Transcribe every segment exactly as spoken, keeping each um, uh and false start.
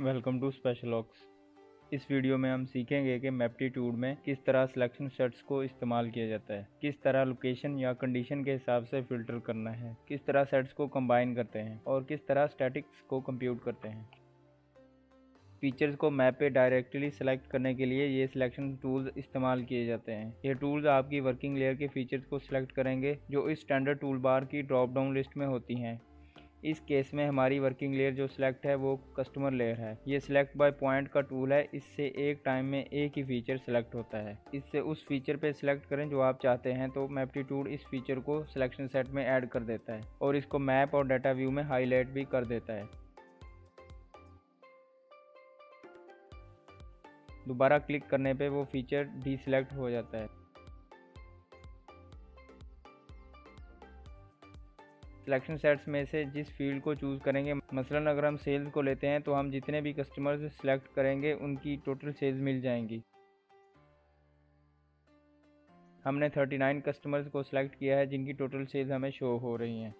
Welcome to स्पेशलॉक्स। इस video में हम सीखेंगे कि मैप्टीट्यूड में किस तरह सिलेक्शन सर्च को इस्तेमाल किया जाता है, किस तरह लोकेशन या कंडीशन के हिसाब से फ़िल्टर करना है, किस तरह सर्च को कंबाइन करते हैं और किस तरह स्टैटिक्स को कंप्यूट करते हैं। फीचर्स को मैप पे डायरेक्टली सेलेक्ट करने के लिए ये सिलेक्शन टूल्स इस्तेमाल किए जाते हैं। ये टूल्स आपकी वर्किंग लेयर के फीचर्स को सिलेक्ट करेंगे जो इस स्टैंडर्ड टूल बार की ड्रॉप डाउन लिस्ट में होती हैं। इस केस में हमारी वर्किंग लेयर जो सिलेक्ट है वो कस्टमर लेयर है। ये सिलेक्ट बाय पॉइंट का टूल है। इससे एक टाइम में एक ही फीचर सिलेक्ट होता है। इससे उस फीचर पे सिलेक्ट करें जो आप चाहते हैं तो मैप्टीट्यूड इस फीचर को सिलेक्शन सेट में ऐड कर देता है और इसको मैप और डाटा व्यू में हाईलाइट भी कर देता है। दोबारा क्लिक करने पे वो फीचर डिसेलेक्ट हो जाता है। सिलेक्शन सेट्स में से जिस फील्ड को चूज़ करेंगे, मसलन अगर हम सेल्स को लेते हैं तो हम जितने भी कस्टमर्स सेलेक्ट करेंगे उनकी टोटल सेल्स मिल जाएंगी। हमने उनतालीस कस्टमर्स को सिलेक्ट किया है जिनकी टोटल सेल्स हमें शो हो रही हैं।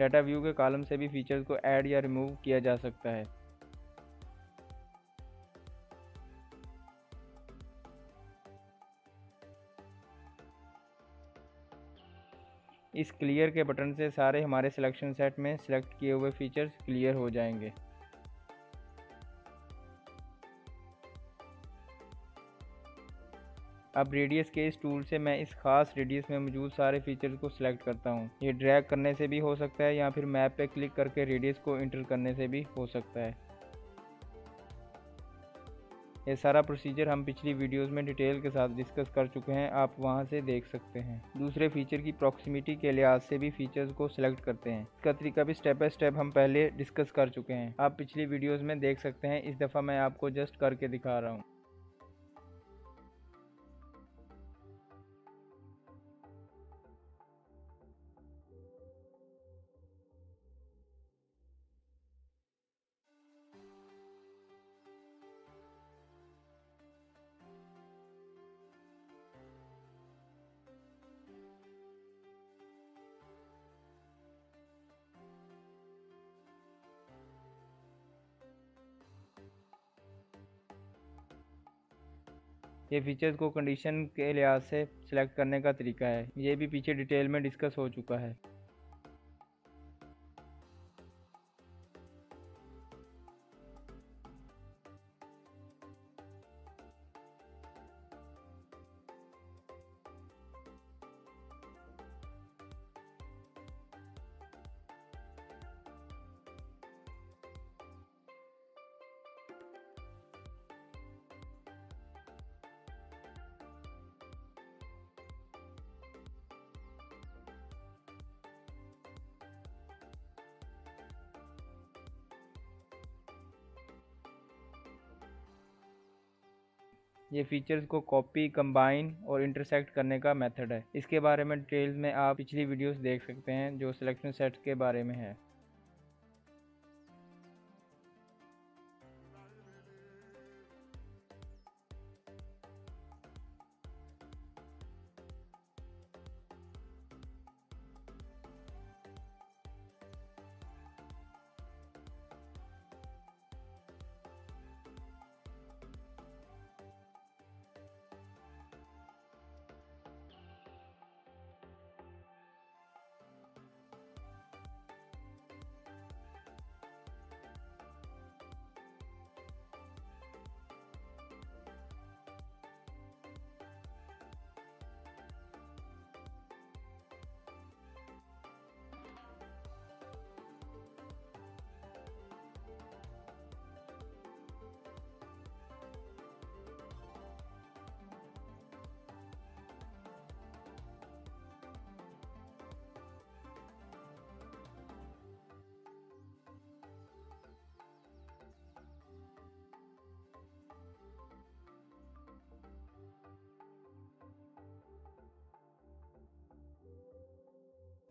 डाटा व्यू के कॉलम से भी फीचर्स को ऐड या रिमूव किया जा सकता है। इस क्लियर के बटन से सारे हमारे सिलेक्शन सेट में सिलेक्ट किए हुए फीचर्स क्लियर हो जाएंगे। अब रेडियस के इस टूल से मैं इस खास रेडियस में मौजूद सारे फीचर्स को सिलेक्ट करता हूँ। ये ड्रैग करने से भी हो सकता है या फिर मैप पे क्लिक करके रेडियस को इंटर करने से भी हो सकता है। ये सारा प्रोसीजर हम पिछली वीडियोस में डिटेल के साथ डिस्कस कर चुके हैं, आप वहाँ से देख सकते हैं। दूसरे फीचर की प्रॉक्सिमिटी के लिहाज से भी फीचर्स को सिलेक्ट करते हैं। इसका तरीका भी स्टेप बाय स्टेप हम पहले डिस्कस कर चुके हैं, आप पिछली वीडियोज़ में देख सकते हैं। इस दफ़ा मैं आपको जस्ट करके दिखा रहा हूँ। ये फीचर्स को कंडीशन के लिहाज से सिलेक्ट करने का तरीका है। ये भी पीछे डिटेल में डिस्कस हो चुका है। ये फीचर्स को कॉपी, कंबाइन और इंटरसेक्ट करने का मेथड है। इसके बारे में डिटेल्स में आप पिछली वीडियोस देख सकते हैं जो सिलेक्शन सेट्स के बारे में है।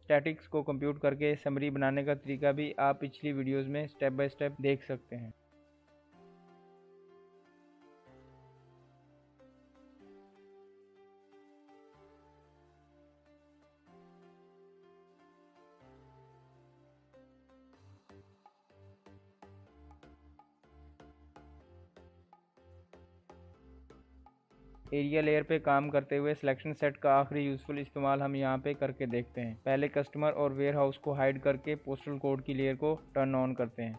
स्टैटिक्स को कंप्यूट करके समरी बनाने का तरीका भी आप पिछली वीडियोस में स्टेप बाय स्टेप देख सकते हैं। एरिया लेयर पे काम करते हुए सिलेक्शन सेट का आखिरी यूजफुल इस्तेमाल हम यहाँ पे करके देखते हैं। पहले कस्टमर और वेयरहाउस को हाइड करके पोस्टल कोड की लेयर को टर्न ऑन करते हैं।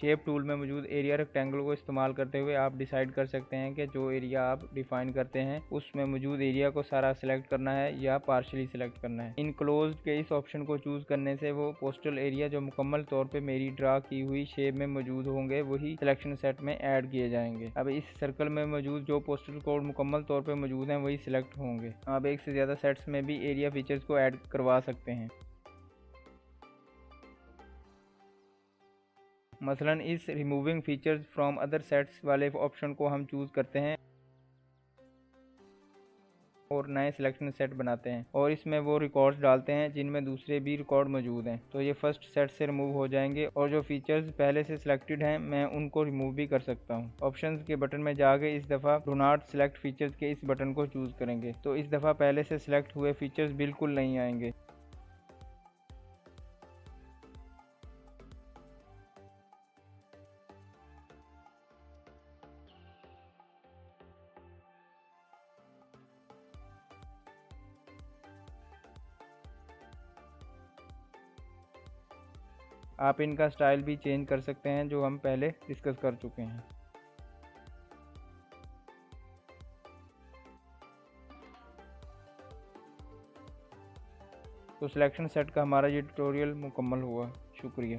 शेप टूल में मौजूद एरिया रेक्टेंगल को इस्तेमाल करते हुए आप डिसाइड कर सकते हैं कि जो एरिया आप डिफाइन करते हैं उसमें मौजूद एरिया को सारा सिलेक्ट करना है या पार्शली सिलेक्ट करना है। इनक्लोज्ड के इस ऑप्शन को चूज करने से वो पोस्टल एरिया जो मुकम्मल तौर पे मेरी ड्रा की हुई शेप में मौजूद होंगे वही सिलेक्शन सेट में ऐड किए जाएंगे। अब इस सर्कल में मौजूद जो पोस्टल कोड मुकम्मल तौर पर मौजूद हैं वही सिलेक्ट होंगे। आप एक से ज़्यादा सेट्स में भी एरिया फीचर्स को ऐड करवा सकते हैं। मसलन इस removing features from other sets वाले ऑप्शन को हम चूज़ करते हैं और नए सिलेक्शन सेट बनाते हैं और इसमें वो रिकॉर्ड्स डालते हैं जिनमें दूसरे भी रिकॉर्ड मौजूद हैं, तो ये फर्स्ट सेट से रिमूव हो जाएंगे और जो फीचर्स पहले से सिलेक्टेड हैं मैं उनको रिमूव भी कर सकता हूँ। ऑप्शंस के बटन में जाके इस दफ़ा डू नॉट सिलेक्ट फीचर्स के इस बटन को चूज़ करेंगे तो इस दफ़ा पहले से सिलेक्ट हुए फीचर्स बिल्कुल नहीं आएंगे। आप इनका स्टाइल भी चेंज कर सकते हैं जो हम पहले डिस्कस कर चुके हैं। तो सिलेक्शन सेट का हमारा ये ट्यूटोरियल मुकम्मल हुआ। शुक्रिया।